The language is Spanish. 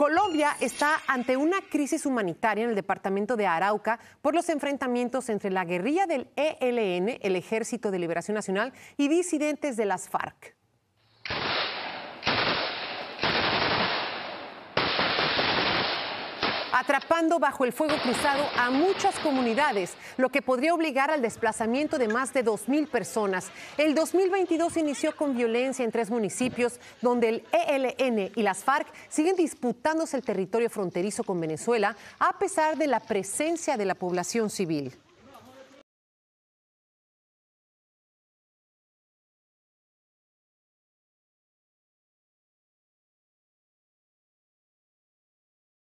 Colombia está ante una crisis humanitaria en el departamento de Arauca por los enfrentamientos entre la guerrilla del ELN, el Ejército de Liberación Nacional, y disidentes de las FARC. Atrapando bajo el fuego cruzado a muchas comunidades, lo que podría obligar al desplazamiento de más de 2.000 personas. El 2022 inició con violencia en 3 municipios, donde el ELN y las FARC siguen disputándose el territorio fronterizo con Venezuela, a pesar de la presencia de la población civil.